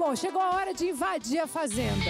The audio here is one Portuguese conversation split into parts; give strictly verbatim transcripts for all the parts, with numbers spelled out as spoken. Bom, chegou a hora de invadir a fazenda.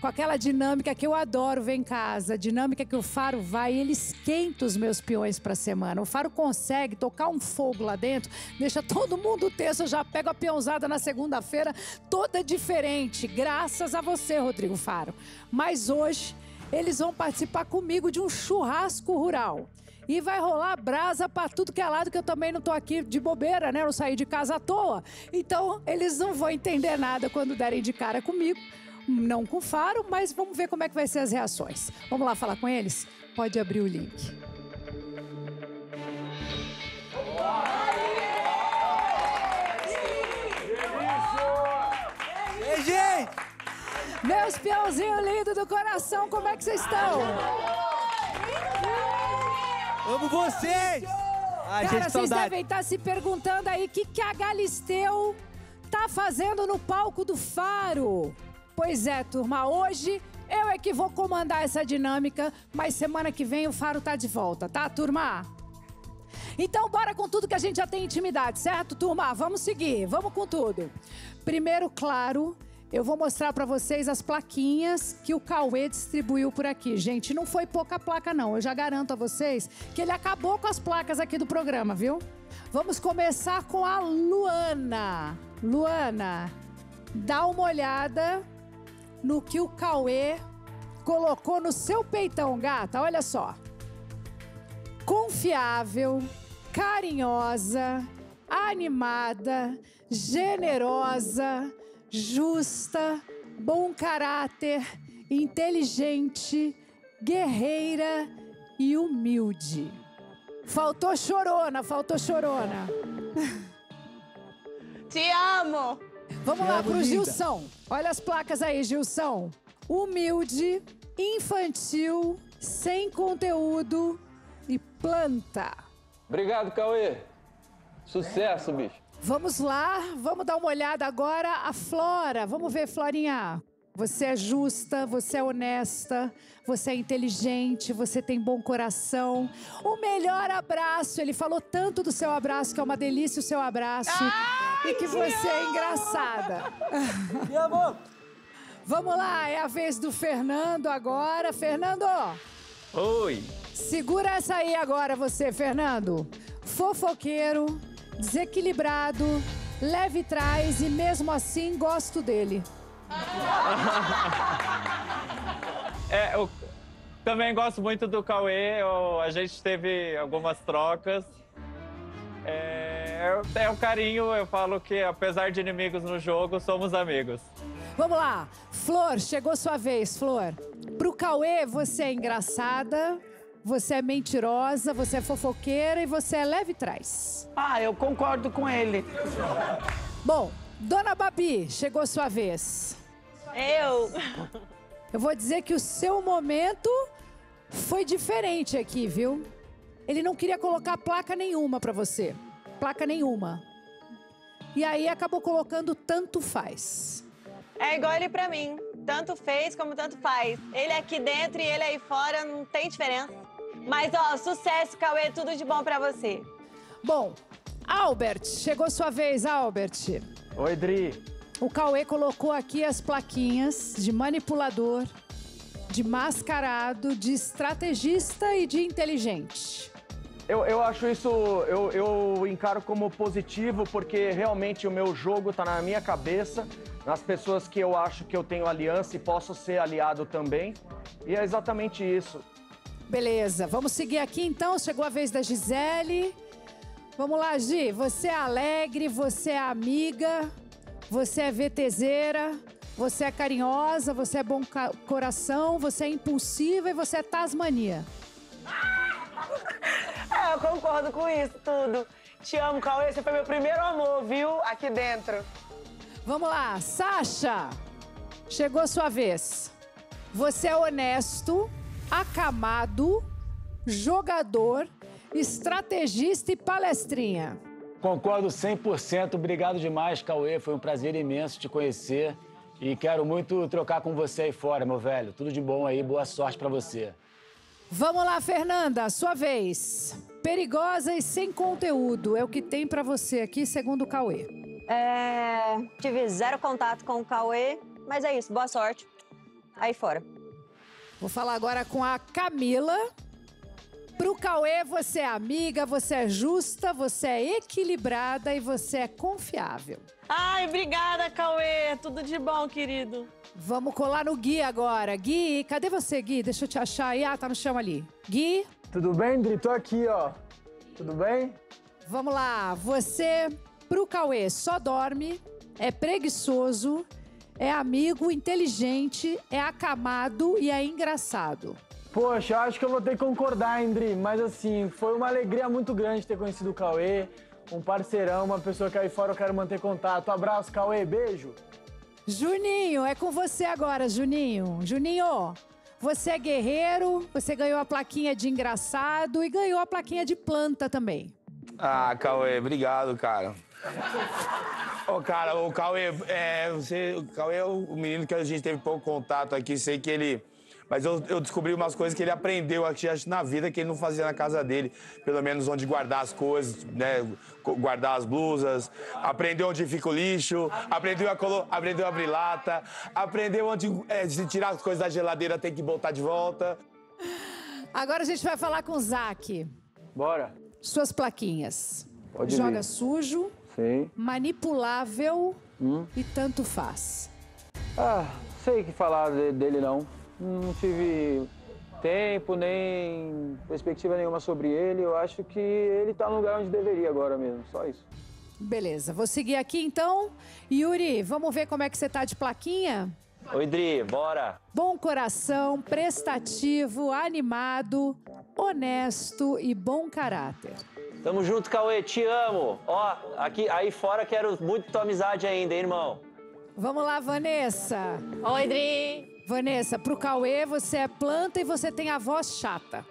Com aquela dinâmica que eu adoro ver em casa, dinâmica que o Faro vai e ele esquenta os meus peões pra semana. O Faro consegue tocar um fogo lá dentro, deixa todo mundo tenso, eu já pego a peãozada na segunda-feira, toda diferente, graças a você, Rodrigo Faro. Mas hoje, eles vão participar comigo de um churrasco rural. E vai rolar brasa pra tudo que é lado, que eu também não tô aqui de bobeira, né? Eu não saí de casa à toa. Então, eles não vão entender nada quando derem de cara comigo. Não com Faro, mas vamos ver como é que vai ser as reações. Vamos lá falar com eles? Pode abrir o link. Ei, gente! Meus peãozinhos lindos do coração, como é que vocês estão? Amo vocês! Ai, cara, gente, vocês saudade. Devem estar se perguntando aí o que, que a Galisteu tá fazendo no palco do Faro. Pois é, turma, hoje eu é que vou comandar essa dinâmica, mas semana que vem o Faro tá de volta, tá, turma? Então, bora com tudo que a gente já tem intimidade, certo, turma? Vamos seguir, vamos com tudo. Primeiro, claro, eu vou mostrar pra vocês as plaquinhas que o Cauê distribuiu por aqui. Gente, não foi pouca placa, não. Eu já garanto a vocês que ele acabou com as placas aqui do programa, viu? Vamos começar com a Luana. Luana, dá uma olhada no que o Cauê colocou no seu peitão, gata. Olha só. Confiável, carinhosa, animada, generosa, justa, bom caráter, inteligente, guerreira e humilde. Faltou chorona, faltou chorona. Te amo! Vamos lá pro Gilson. Olha as placas aí, Gilson. Humilde, infantil, sem conteúdo e planta. Obrigado, Cauê. Sucesso, bicho. Vamos lá, vamos dar uma olhada agora a Flora. Vamos ver, Florinha. Você é justa, você é honesta, você é inteligente, você tem bom coração. O melhor abraço, ele falou tanto do seu abraço, que é uma delícia o seu abraço. Ai, e que você é engraçada. Te amo. Vamos lá, é a vez do Fernando agora. Fernando! Oi! Segura essa aí agora você, Fernando. Fofoqueiro, desequilibrado, leve e trás e mesmo assim gosto dele. É, eu também gosto muito do Cauê, eu, a gente teve algumas trocas. É, é o carinho, eu falo que apesar de inimigos no jogo, somos amigos. Vamos lá, Flor, chegou sua vez, Flor. Pro Cauê, você é engraçada, você é mentirosa, você é fofoqueira e você é leve e traz. Ah, eu concordo com ele. Bom, Dona Babi, chegou sua vez. Eu. Eu vou dizer que o seu momento foi diferente aqui, viu? Ele não queria colocar placa nenhuma pra você. Placa nenhuma. E aí acabou colocando tanto faz. É igual ele pra mim. Tanto fez como tanto faz. Ele aqui dentro e ele aí fora, não tem diferença. Mas, ó, sucesso, Cauê, tudo de bom pra você. Bom, Albert, chegou sua vez, Albert. Oi, Dri. O Cauê colocou aqui as plaquinhas de manipulador, de mascarado, de estrategista e de inteligente. Eu, eu acho isso, eu, eu encaro como positivo, porque realmente o meu jogo tá na minha cabeça, nas pessoas que eu acho que eu tenho aliança e posso ser aliado também. E é exatamente isso. Beleza, vamos seguir aqui então, chegou a vez da Gisele. Vamos lá, Gi, você é alegre, você é amiga, você é VTzeira, você é carinhosa, você é bom coração, você é impulsiva e você é Tasmania. É, eu concordo com isso tudo. Te amo, Cauê, você foi meu primeiro amor, viu? Aqui dentro. Vamos lá, Sasha, chegou sua vez. Você é honesto, acamado, jogador, estrategista e palestrinha. Concordo cem por cento, obrigado demais, Cauê, foi um prazer imenso te conhecer e quero muito trocar com você aí fora, meu velho. Tudo de bom aí, boa sorte pra você. Vamos lá, Fernanda, sua vez. Perigosa e sem conteúdo é o que tem pra você aqui, segundo o Cauê. É, tive zero contato com o Cauê, mas é isso, boa sorte. Aí fora. Vou falar agora com a Camila. Pro Cauê, você é amiga, você é justa, você é equilibrada e você é confiável. Ai, obrigada, Cauê. Tudo de bom, querido. Vamos colar no Gui agora. Gui, cadê você, Gui? Deixa eu te achar aí. Ah, tá no chão ali. Gui? Tudo bem, Dri? Tô aqui, ó. Tudo bem? Vamos lá. Você, pro Cauê, só dorme, é preguiçoso, é amigo, inteligente, é acamado e é engraçado. Poxa, eu acho que eu vou ter que concordar, Indri, mas assim, foi uma alegria muito grande ter conhecido o Cauê, um parceirão, uma pessoa que aí fora eu quero manter contato. Abraço, Cauê, beijo. Juninho, é com você agora, Juninho. Juninho, você é guerreiro, você ganhou a plaquinha de engraçado e ganhou a plaquinha de planta também. Ah, Cauê, obrigado, cara. Ô, oh, cara, o Cauê, é, você, o Cauê é o menino que a gente teve pouco contato aqui, sei que ele... Mas eu, eu descobri umas coisas que ele aprendeu aqui na vida que ele não fazia na casa dele. Pelo menos onde guardar as coisas, né? Guardar as blusas. Aprendeu onde fica o lixo. Aprendeu a, colo... aprendeu a abrir lata. Aprendeu onde é, se tirar as coisas da geladeira tem que botar de volta. Agora a gente vai falar com o Zac. Bora. Suas plaquinhas. Pode Joga vir. Sujo. Sim. Manipulável. Hum. E tanto faz. Ah, sei o que falar dele não. Não tive tempo, nem perspectiva nenhuma sobre ele. Eu acho que ele tá no lugar onde deveria agora mesmo, só isso. Beleza, vou seguir aqui então. Yuri, vamos ver como é que você tá de plaquinha? Oi, Dri, bora! Bom coração, prestativo, animado, honesto e bom caráter. Tamo junto, Cauê, te amo! Ó, aqui, aí fora quero muito tua amizade ainda, hein, irmão? Vamos lá, Vanessa! Oi, Dri! Vanessa, pro Cauê, você é planta e você tem a voz chata.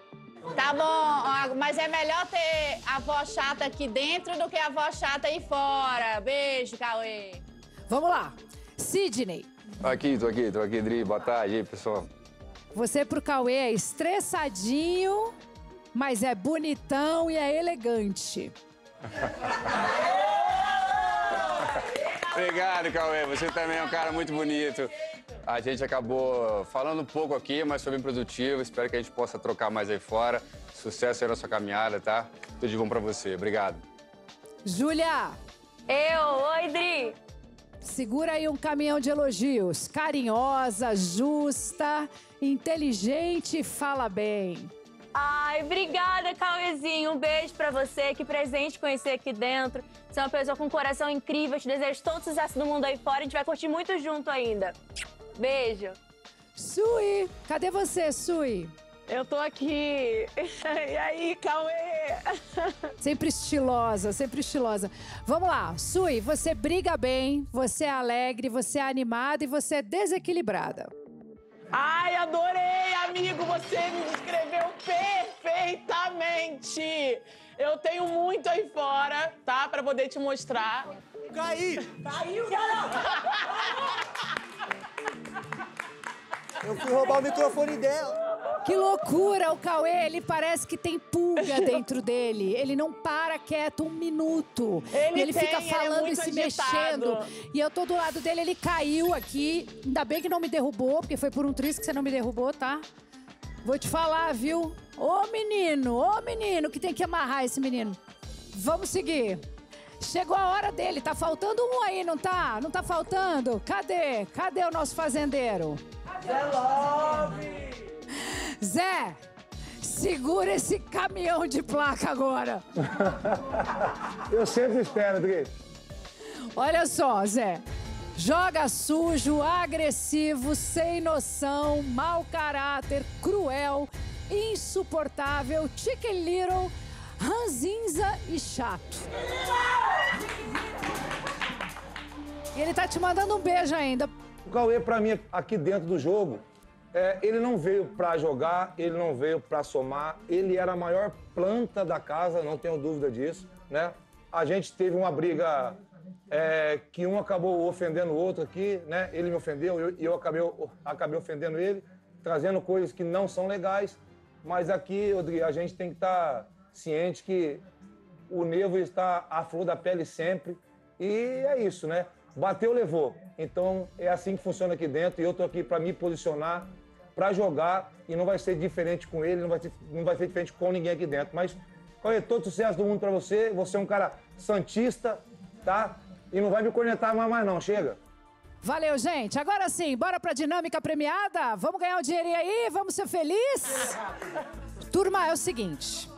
Tá bom, mas é melhor ter a voz chata aqui dentro do que a voz chata aí fora. Beijo, Cauê. Vamos lá. Sidney. Aqui, tô aqui, tô aqui, Dri. Boa tarde aí, pessoal. Você pro Cauê é estressadinho, mas é bonitão e é elegante. Obrigado, Cauê. Você também é um cara muito bonito. A gente acabou falando um pouco aqui, mas foi bem produtivo. Espero que a gente possa trocar mais aí fora. Sucesso aí na sua caminhada, tá? Tudo de bom pra você. Obrigado. Júlia! Eu! Oi, Dri! Segura aí um caminhão de elogios. Carinhosa, justa, inteligente e fala bem. Ai, obrigada, Cauêzinho. Um beijo pra você. Que presente conhecer aqui dentro. Você é uma pessoa com um coração incrível. Te desejo todo o sucesso do mundo aí fora. A gente vai curtir muito junto ainda. Beijo. Sui, cadê você, Sui? Eu tô aqui. E aí, Cauê? Sempre estilosa, sempre estilosa. Vamos lá, Sui, você briga bem, você é alegre, você é animada e você é desequilibrada. Ai, adorei, amigo! Você me descreveu perfeitamente! Eu tenho muito aí fora, tá? Pra poder te mostrar. Caí! Caiu, garoto! Eu fui roubar o microfone dela. Que loucura, o Cauê, ele parece que tem pulga dentro dele. Ele não para quieto um minuto. Ele, ele tem, fica falando ele é e se agitado. mexendo. E eu tô do lado dele, ele caiu aqui. Ainda bem que não me derrubou, porque foi por um triz que você não me derrubou, tá? Vou te falar, viu? Ô, menino, ô, menino, que tem que amarrar esse menino. Vamos seguir. Chegou a hora dele, tá faltando um aí, não tá? Não tá faltando? Cadê? Cadê o nosso fazendeiro? Zé Love! Zé, segura esse caminhão de placa agora. Eu sempre espero, Dri. Olha só, Zé. Joga sujo, agressivo, sem noção, mau caráter, cruel, insuportável, chicken little, ranzinza e chato. E ele tá te mandando um beijo ainda. O Cauê, pra mim, aqui dentro do jogo, é, ele não veio pra jogar, ele não veio pra somar, ele era a maior planta da casa, não tenho dúvida disso, né? A gente teve uma briga é, que um acabou ofendendo o outro aqui, né? Ele me ofendeu e eu, eu acabei, acabei ofendendo ele, trazendo coisas que não são legais, mas aqui, Rodrigo, a gente tem que estar... Tá ciente que o nervo está à flor da pele sempre E é isso, né? Bateu, levou. Então é assim que funciona aqui dentro, e eu tô aqui para me posicionar, para jogar, e não vai ser diferente com ele, não vai ser, não vai ser diferente com ninguém aqui dentro. Mas, Cauê, todo sucesso do mundo para você, você é um cara santista, tá? E não vai me conectar mais, mais não, chega. Valeu, gente. Agora sim, bora pra dinâmica premiada? Vamos ganhar um dinheirinho aí? Vamos ser felizes? Turma, é o seguinte.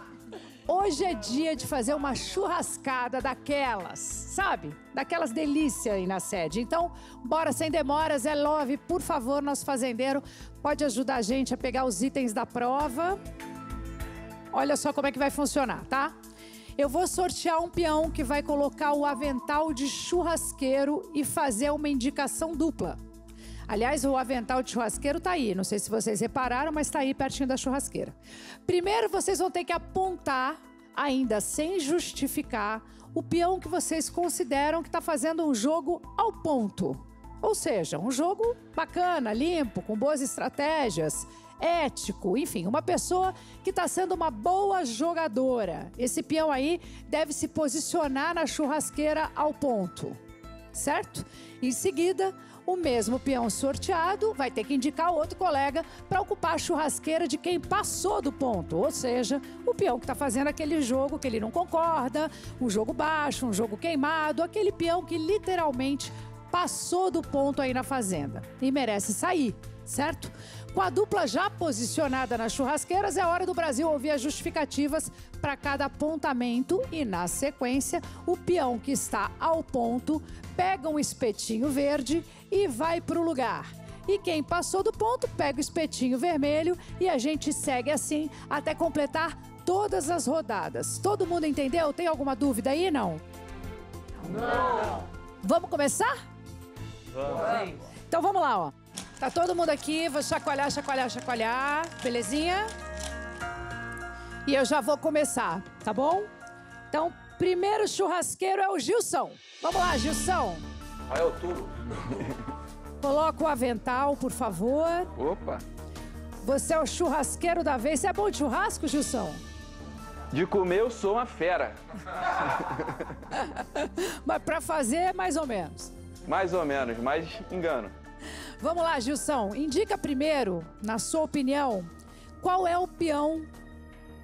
Hoje é dia de fazer uma churrascada daquelas, sabe? Daquelas delícias aí na sede. Então, bora sem demora. Zé Love, por favor, nosso fazendeiro, pode ajudar a gente a pegar os itens da prova. Olha só como é que vai funcionar, tá? Eu vou sortear um peão que vai colocar o avental de churrasqueiro e fazer uma indicação dupla. Aliás, o avental de churrasqueiro tá aí. Não sei se vocês repararam, mas tá aí pertinho da churrasqueira. Primeiro, vocês vão ter que apontar, ainda sem justificar, o peão que vocês consideram que tá fazendo um jogo ao ponto. Ou seja, um jogo bacana, limpo, com boas estratégias, ético, enfim, uma pessoa que está sendo uma boa jogadora. Esse peão aí deve se posicionar na churrasqueira ao ponto, certo? Em seguida, o mesmo peão sorteado vai ter que indicar outro colega para ocupar a churrasqueira de quem passou do ponto, ou seja, o peão que está fazendo aquele jogo que ele não concorda, um jogo baixo, um jogo queimado, aquele peão que literalmente passou do ponto aí na fazenda e merece sair, certo? Com a dupla já posicionada nas churrasqueiras, é hora do Brasil ouvir as justificativas para cada apontamento e, na sequência, o peão que está ao ponto pega um espetinho verde e vai para o lugar. E quem passou do ponto pega o espetinho vermelho e a gente segue assim até completar todas as rodadas. Todo mundo entendeu? Tem alguma dúvida aí, não? Não! Vamos começar? Vamos! Então vamos lá, ó. Tá todo mundo aqui, vou chacoalhar, chacoalhar, chacoalhar, belezinha? E eu já vou começar, tá bom? Então, primeiro churrasqueiro é o Gilson. Vamos lá, Gilson. Vai ao tubo. Coloca o avental, por favor. Opa. Você é o churrasqueiro da vez. Você é bom de churrasco, Gilson? De comer eu sou uma fera. Mas pra fazer, mais ou menos. Mais ou menos, mas engano. Vamos lá, Gilson. Indica primeiro, na sua opinião, qual é o peão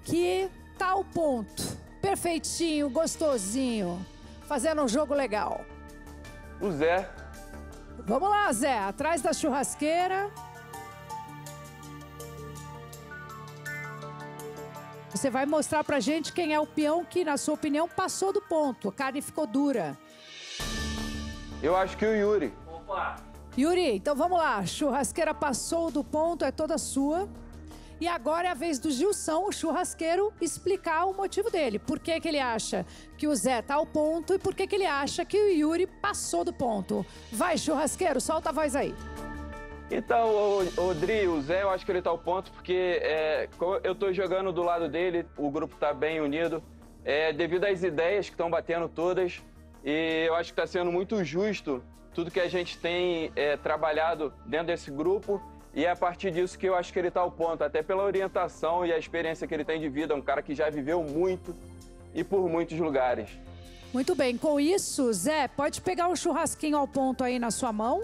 que tá ao ponto, perfeitinho, gostosinho, fazendo um jogo legal. O Zé. Vamos lá, Zé. Atrás da churrasqueira. Você vai mostrar pra gente quem é o peão que, na sua opinião, passou do ponto. A carne ficou dura. Eu acho que o Yuri. Opa! Yuri, então vamos lá, churrasqueira passou do ponto, é toda sua. E agora é a vez do Gilson, o churrasqueiro, explicar o motivo dele. Por que que ele acha que o Zé tá ao ponto e por que que ele acha que o Yuri passou do ponto. Vai, churrasqueiro, solta a voz aí. Então, o Dri, o Zé, eu acho que ele tá ao ponto porque é, eu tô jogando do lado dele, o grupo tá bem unido, é, devido às ideias que estão batendo todas, e eu acho que tá sendo muito justo tudo que a gente tem é, trabalhado dentro desse grupo, e é a partir disso que eu acho que ele tá ao ponto, até pela orientação e a experiência que ele tem de vida, um cara que já viveu muito e por muitos lugares. Muito bem, com isso, Zé, pode pegar um churrasquinho ao ponto aí na sua mão.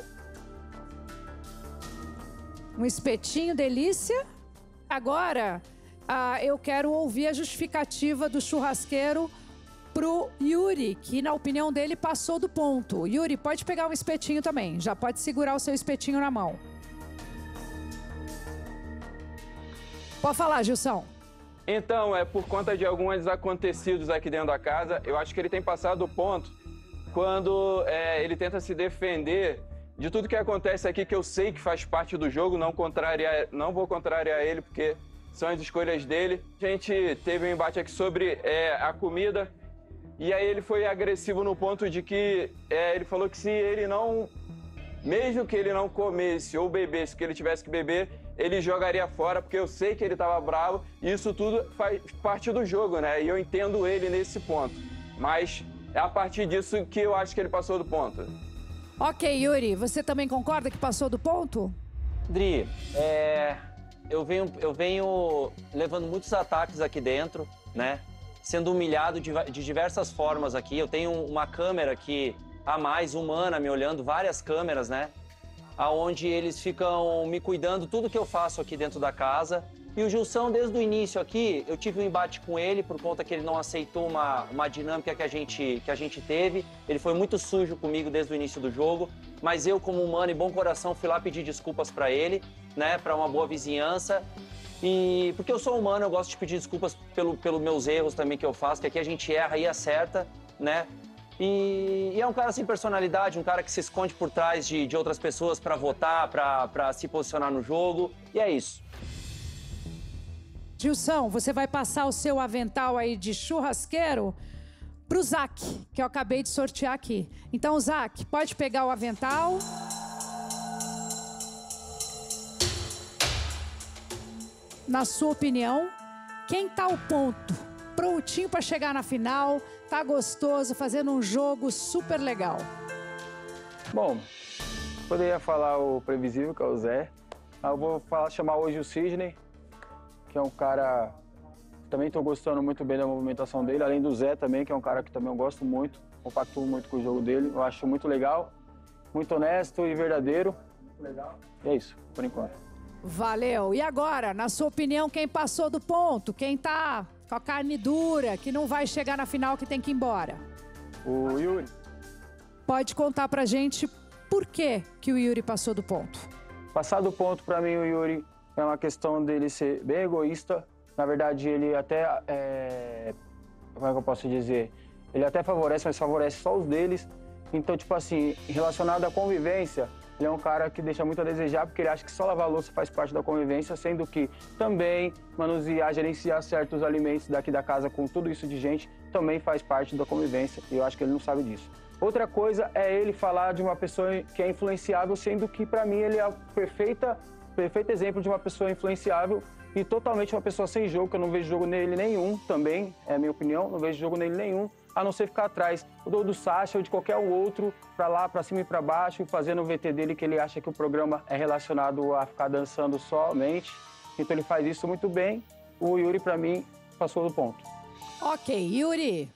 Um espetinho, delícia. Agora, ah, eu quero ouvir a justificativa do churrasqueiro pro Yuri, que na opinião dele passou do ponto. Yuri, pode pegar um espetinho também. Já pode segurar o seu espetinho na mão. Pode falar, Gilson. Então, é por conta de alguns acontecidos aqui dentro da casa, eu acho que ele tem passado do ponto quando é, ele tenta se defender de tudo que acontece aqui, que eu sei que faz parte do jogo, não, contrariar, não vou contrariar ele, porque são as escolhas dele. A gente teve um embate aqui sobre é, a comida, e aí ele foi agressivo no ponto de que é, ele falou que se ele não, mesmo que ele não comesse ou bebesse, que ele tivesse que beber, ele jogaria fora, porque eu sei que ele estava bravo, e isso tudo faz parte do jogo, né? E eu entendo ele nesse ponto, mas é a partir disso que eu acho que ele passou do ponto. Ok, Yuri, você também concorda que passou do ponto? Dri, é, eu venho, eu venho levando muitos ataques aqui dentro, né? sendo humilhado de, de diversas formas aqui. Eu tenho uma câmera aqui a mais, humana, me olhando, várias câmeras, né? Aonde eles ficam me cuidando, tudo que eu faço aqui dentro da casa. E o Gilson, desde o início aqui, eu tive um embate com ele por conta que ele não aceitou uma, uma dinâmica que a, gente, que a gente teve. Ele foi muito sujo comigo desde o início do jogo, mas eu, como humano e bom coração, fui lá pedir desculpas para ele, né, para uma boa vizinhança. E porque eu sou humano, eu gosto de pedir desculpas pelo, pelos meus erros também que eu faço, que aqui a gente erra e acerta, né? E, e é um cara sem personalidade, um cara que se esconde por trás de, de outras pessoas para votar, para se posicionar no jogo, e é isso. Gilson, você vai passar o seu avental aí de churrasqueiro pro Zac, que eu acabei de sortear aqui. Então, Zac, pode pegar o avental. Na sua opinião, quem tá o ponto? Prontinho para chegar na final, tá gostoso, fazendo um jogo super legal. Bom, poderia falar o previsível, que é o Zé. Eu vou falar, chamar hoje o Sidney, que é um cara que também estou gostando muito bem da movimentação dele, além do Zé também, que é um cara que também eu gosto muito, compactuo muito com o jogo dele, eu acho muito legal, muito honesto e verdadeiro. Legal. E é isso, por enquanto. Valeu. E agora, na sua opinião, quem passou do ponto? Quem tá com a carne dura, que não vai chegar na final, que tem que ir embora? O Yuri. Pode contar pra gente por que que o Yuri passou do ponto? Passar do ponto, pra mim, o Yuri... é uma questão dele ser bem egoísta. Na verdade, ele até, é... como é que eu posso dizer? Ele até favorece, mas favorece só os deles. Então, tipo assim, relacionado à convivência, ele é um cara que deixa muito a desejar, porque ele acha que só lavar louça faz parte da convivência, sendo que também manusear, gerenciar certos alimentos daqui da casa com tudo isso de gente, também faz parte da convivência, e eu acho que ele não sabe disso. Outra coisa é ele falar de uma pessoa que é influenciável, sendo que, pra mim, ele é a perfeita... perfeito exemplo de uma pessoa influenciável e totalmente uma pessoa sem jogo, que eu não vejo jogo nele nenhum também, é a minha opinião, não vejo jogo nele nenhum, a não ser ficar atrás do, do Sasha ou de qualquer outro, pra lá, pra cima e pra baixo, e fazendo o V T dele, que ele acha que o programa é relacionado a ficar dançando somente, então ele faz isso muito bem. O Yuri, pra mim, passou do ponto. Ok, Yuri,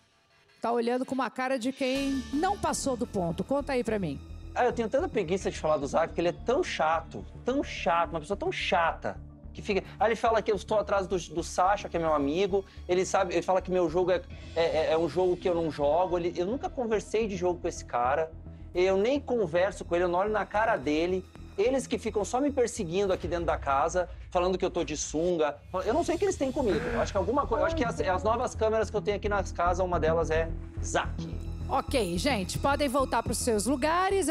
tá olhando com uma cara de quem não passou do ponto, conta aí pra mim. Ah, eu tenho tanta preguiça de falar do Zac, porque ele é tão chato, tão chato, uma pessoa tão chata, que fica... Aí ele fala que eu estou atrás do, do Sasha, que é meu amigo, ele sabe, ele fala que meu jogo é, é, é um jogo que eu não jogo, ele, eu nunca conversei de jogo com esse cara, eu nem converso com ele, eu não olho na cara dele, eles que ficam só me perseguindo aqui dentro da casa, falando que eu tô de sunga, eu não sei o que eles têm comigo, eu acho que alguma coisa, eu acho que as, as novas câmeras que eu tenho aqui nas casas, uma delas é Zac. Ok, gente, podem voltar para os seus lugares.